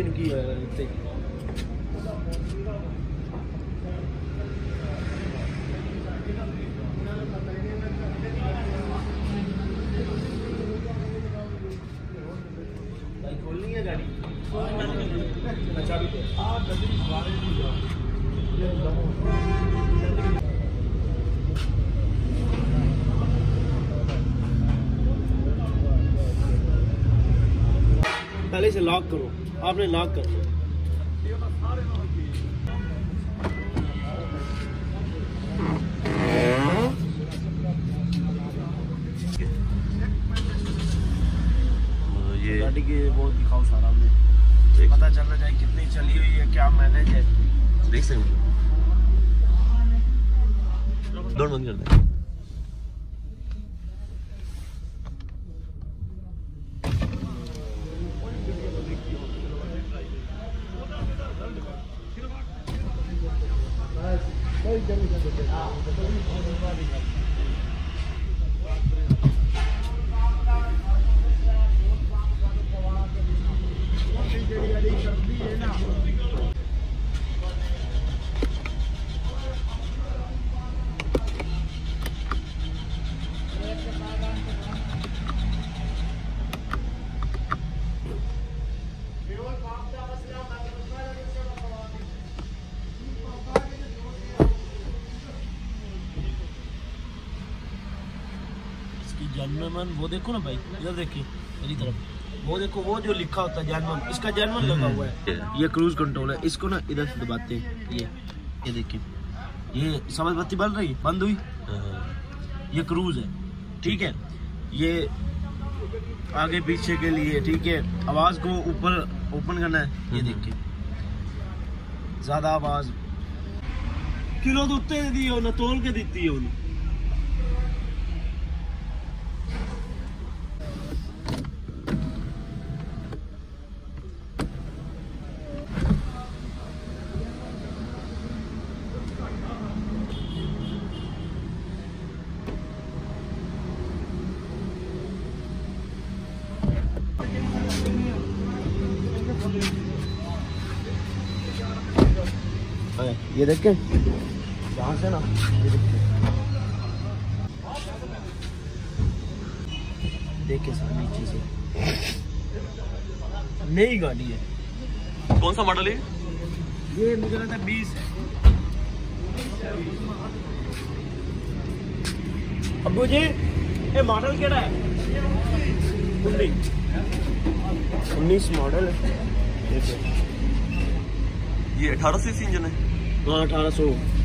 ये रुकी है खोलनी है गाड़ी। अच्छा पहले इसे लॉक करो, आपने लॉक कर दिया। गाड़ी के बहुत दिखाओ सारा में पता चलना चाहिए कितनी चली हुई है, क्या मैनेज है। देख सकते दौड़ बंद कर दे। जर्मन वो देखो ना भाई, इधर देखिए मेरी तरफ, वो देखो वो जो लिखा होता है जर्मन, इसका जर्मन लगा हुआ है। ये क्रूज कंट्रोल है, इसको ना इधर से दबाते हैं। ये देखिए, ये समझ बत्ती बन रही, बंद हुई, ये क्रूज है, ठीक है। ये आगे पीछे के लिए, ठीक है। आवाज को ऊपर ओपन करना है, ये देखिए ज्यादा आवाज किलो तो उत्ते दी हो ना, तोल के दी हो। ये देखे जहाँ से ना, ये देखे सारी चीजें। नई गाड़ी है, कौन सा मॉडल है ये? मुझे लगता है 20। अबू जी ये मॉडल क्या है? 19 मॉडल है। ये 1800 सीजन है। हाँ 1800।